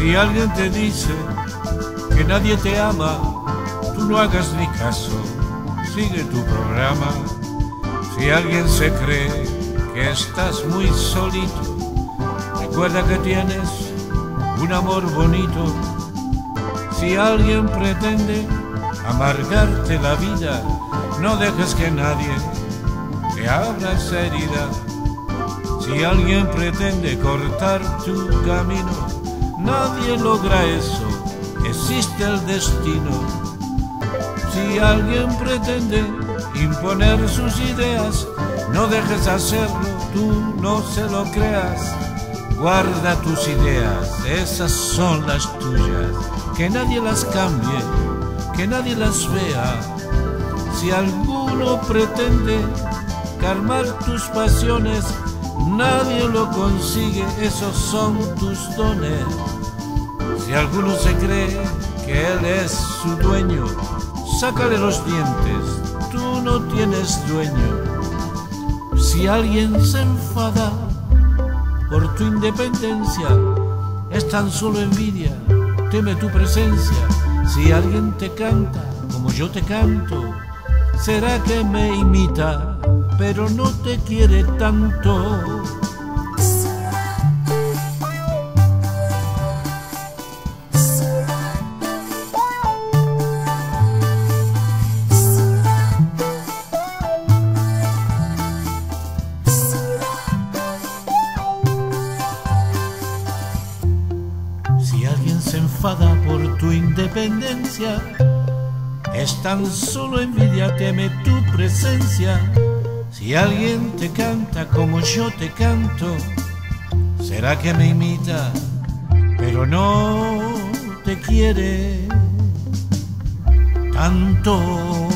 Si alguien te dice que nadie te ama, tú no hagas ni caso, sigue tu programa. Si alguien se cree que estás muy solito, recuerda que tienes un amor bonito. Si alguien pretende amargarte la vida, no dejes que nadie te abra esa herida. Si alguien pretende cortar tu camino, nadie logra eso, existe el destino. Si alguien pretende imponer sus ideas, no dejes hacerlo, tú no se lo creas. Guarda tus ideas, esas son las tuyas, que nadie las cambie, que nadie las vea. Si alguno pretende calmar tus pasiones, nadie lo consigue, esos son tus dones. Si alguno se cree que él es su dueño, sácale los dientes, tú no tienes dueño. Si alguien se enfada por tu independencia, es tan solo envidia, teme tu presencia. Si alguien te canta como yo te canto, será que me imita, pero no te quiere tanto. Por tu independencia, es tan solo envidia, teme tu presencia. Si alguien te canta como yo te canto, será que me imita, pero no te quiere tanto.